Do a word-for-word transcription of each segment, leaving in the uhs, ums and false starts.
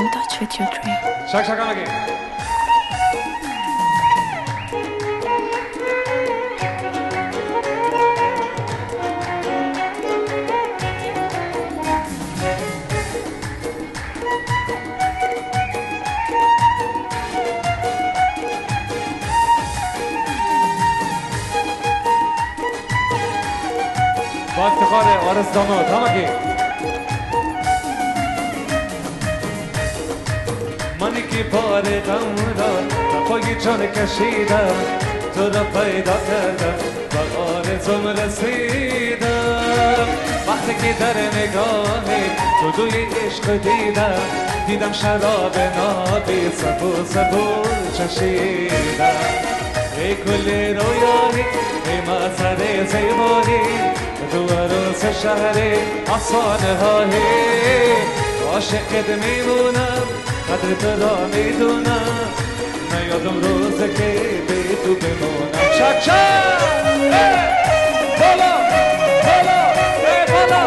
in touch with your dream. Shak shakalage. بافتخار وارث داماد همگی. منی که بار دم دار پای جان کشیدم تو را پیدا کردم و آرزوم رسیدم وقتی که در نگاهی جادوی عشق دیدم دیدم شراب نابی سبو سبو چشیدم ای گل رویایی ای مظهر زیبایی تو عروس شهری افسانه هایی عاشقت میمونم قدر تو را میدونم نه یادم روزه که بی تو بمونم شک شک بالا بالا بالا بالا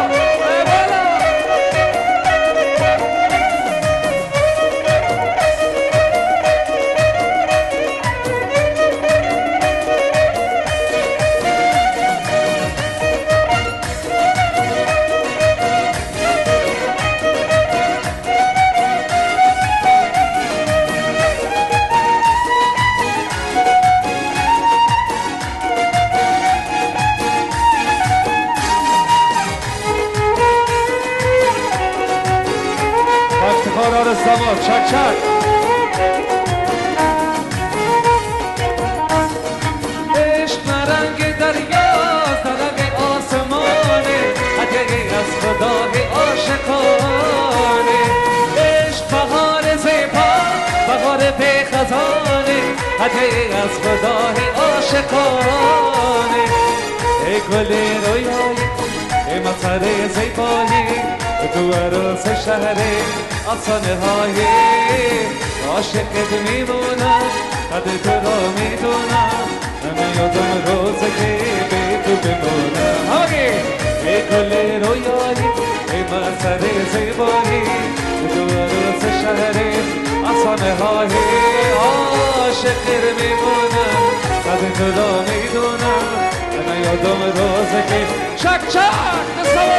Çak çak Eşk narangi daryaz Narangi asmane Hediye az Khudahi aşıkane Eşk bahar zeba Bahar be khazane Hediye az Khudahi aşıkane Ey gole royaee Ey mazhar zebayi تو عروس شهر افسانه هایی عاشقت میمونم قدر تو را میدونم من یادم روزه که بی تو بمونم ای گل رویایی ای مظهر زیبایی تو عروس شهر افسانه هایی عاشقت میمونم قدر تو را میدونم من یادم روزه که شک شک